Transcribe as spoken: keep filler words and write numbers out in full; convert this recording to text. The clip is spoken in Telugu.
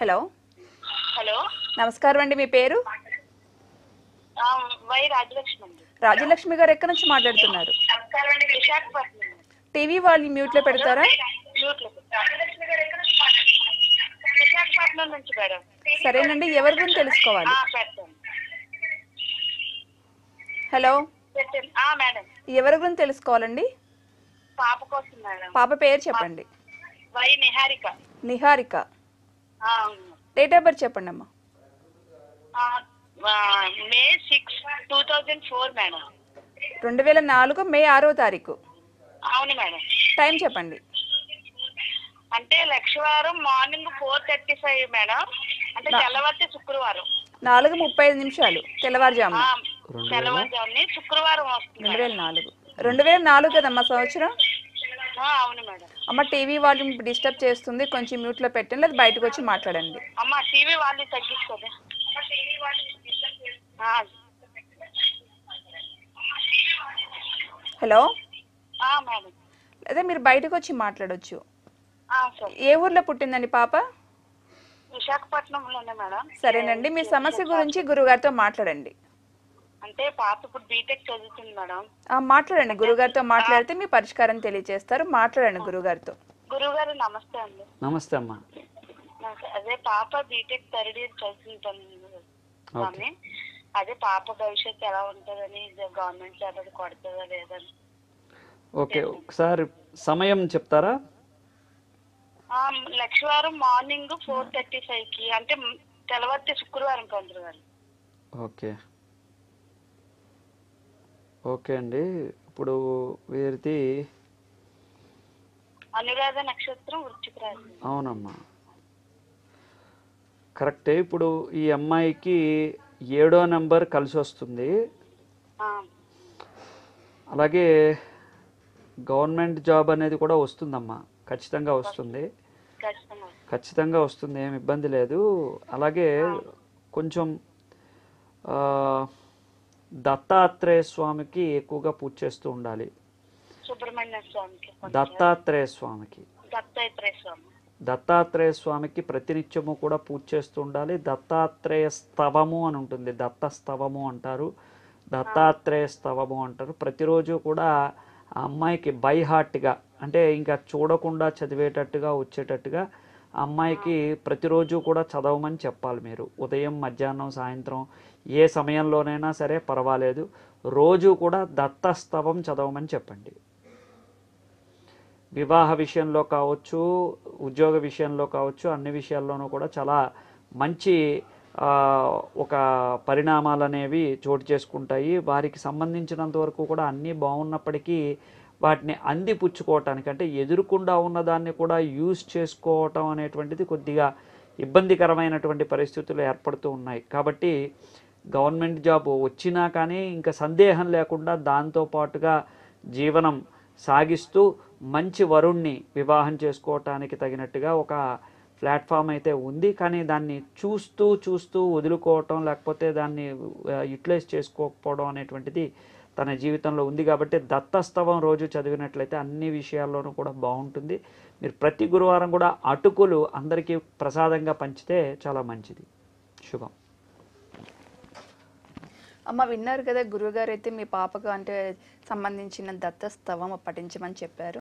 హలో హలో నమస్కారం అండి మీ పేరు ఆ వై రాజలక్ష్మి అండి రాజలక్ష్మి గారు ఎక్కడ నుంచి మాట్లాడుతున్నారు నమస్కారం అండి విశాఖపట్నం టీవీ వాల్యూమ్ మ్యూట్ లో పెడతారా మ్యూట్ లో రాజలక్ష్మి గారు ఎక్కడ నుంచి మాట్లాడుతున్నారు విశాఖపట్నం నుంచి గారు సరేనండి ఎవరు గురించి తెలుసుకోవాలి ఆ పెడతాను హలో పెడతాను ఆ మేడం ఎవరు గురించి తెలుసుకోవాలండి పాప కోసం మేడం పాప పేరు చెప్పండి వై నిహారిక నిహారిక ఆ డేట్ ఆఫ్ బర్త్ చెప్పండి అమ్మా May six two thousand four madam రెండు వేల నాలుగు మే ఆరవ తారీఖు అవును మేడం టైం చెప్పండి అంటే లక్షవారం morning four thirty five madam అంటే తెల్లవారి శుక్రవారం నాలుగు ముప్పై ఐదు నిమిషాలు తెల్లవారుజాము తెల్లవారుజాముని శుక్రవారం వస్తుంది రెండు వేల నాలుగు రెండు వేల నాలుగు కదమ్మా సంవత్సరం అవును మేడం అమ్మ టీవీ వాల్యూమ్ డిస్టర్బ్ చేస్తుంది కొంచెం మ్యూట్ లో పెట్టండి లేదా బయటకు వచ్చి మాట్లాడండి అమ్మ టీవీ వాల్యూమ్ తగ్గించుకోండి హలో అదే మీరు బయటకు వచ్చి మాట్లాడొచ్చు ఏ ఊర్లో పుట్టిందండి పాప విశాఖపట్నంలోనే మేడం సరేనండి మీ సమస్య గురించి గురుగారితో మాట్లాడండి అంటే పాప ఇప్పుడు బీటెక్ చదువుతుంది మేడం ఆ మాట్లాడండి గురుగారితో మాట్లాడితే మీ పరిష్కారం తెలియజేస్తారు మాట్లాడండి గురుగారితో గురుగారు నమస్తే అండి నమస్తే అమ్మా అదే పాప బీటెక్ థర్డ్ ఇయర్ చదువుతుంది అదే పాప భవిష్యత్తు ఎలా ఉంటుందని గవర్నమెంట్ జాబ్ కొడతదా లేదని ఓకే ఒకసారి సమయం చెప్తారా ఆ లక్షవారం మార్నింగ్ ఫోర్ థర్టీ ఫైవ్ కి అంటే తెల్లవారి శుక్రవారం కొందరు ఓకే ఓకే అండి ఇప్పుడు వీరిది అనురాధ నక్షత్రం వృశ్చిక రాశి అవునమ్మా కరెక్టే ఇప్పుడు ఈ అమ్మాయికి ఏడో నెంబర్ కలిసి వస్తుంది అలాగే గవర్నమెంట్ జాబ్ అనేది కూడా వస్తుందమ్మా ఖచ్చితంగా వస్తుంది ఖచ్చితంగా వస్తుంది ఏమి ఇబ్బంది లేదు అలాగే కొంచెం దత్తాత్రేయ స్వామికి ఎక్కువగా పూజ చేస్తూ ఉండాలి దత్తాత్రేయ స్వామికి దత్తాత్రేయ స్వామికి ప్రతినిత్యము కూడా పూజ చేస్తూ ఉండాలి దత్తాత్రేయ స్తవము అని ఉంటుంది దత్త స్తవము అంటారు దత్తాత్రేయ స్తవము అంటారు ప్రతిరోజు కూడా ఆ అమ్మాయికి బై హార్ట్గా అంటే ఇంకా చూడకుండా చదివేటట్టుగా వచ్చేటట్టుగా అమ్మాయికి ప్రతిరోజు కూడా చదవమని చెప్పాలి మీరు ఉదయం మధ్యాహ్నం సాయంత్రం ఏ సమయంలోనైనా సరే పర్వాలేదు రోజు కూడా దత్తస్తవం చదవమని చెప్పండి వివాహ విషయంలో కావచ్చు ఉద్యోగ విషయంలో కావచ్చు అన్ని విషయాల్లోనూ కూడా చాలా మంచి ఒక పరిణామాలు అనేవి చోటు చేసుకుంటాయి వారికి సంబంధించినంత వరకు కూడా అన్నీ బాగున్నప్పటికీ వాటిని అందిపుచ్చుకోవటానికి అంటే ఎదురుకుండా ఉన్నదాన్ని కూడా యూజ్ చేసుకోవటం అనేటువంటిది కొద్దిగా ఇబ్బందికరమైనటువంటి పరిస్థితులు ఏర్పడుతూ ఉన్నాయి కాబట్టి గవర్నమెంట్ జాబ్ వచ్చినా కానీ ఇంకా సందేహం లేకుండా దాంతోపాటుగా జీవనం సాగిస్తూ మంచి వరుణ్ణి వివాహం చేసుకోవటానికి తగినట్టుగా ఒక ప్లాట్ఫామ్ అయితే ఉంది కానీ దాన్ని చూస్తూ చూస్తూ వదులుకోవటం లేకపోతే దాన్ని యూటిలైజ్ చేసుకోకపోవడం అనేటువంటిది తన జీవితంలో ఉంది కాబట్టి దత్తస్తవం రోజు చదివినట్లయితే అన్ని విషయాల్లోనూ కూడా బాగుంటుంది మీరు ప్రతి గురువారం కూడా అటుకులు అందరికీ ప్రసాదంగా పంచితే చాలా మంచిది శుభం అమ్మ విన్నారు కదా గురువుగారు అయితే మీ పాపకు అంటే సంబంధించిన దత్తస్తవం పఠించమని చెప్పారు.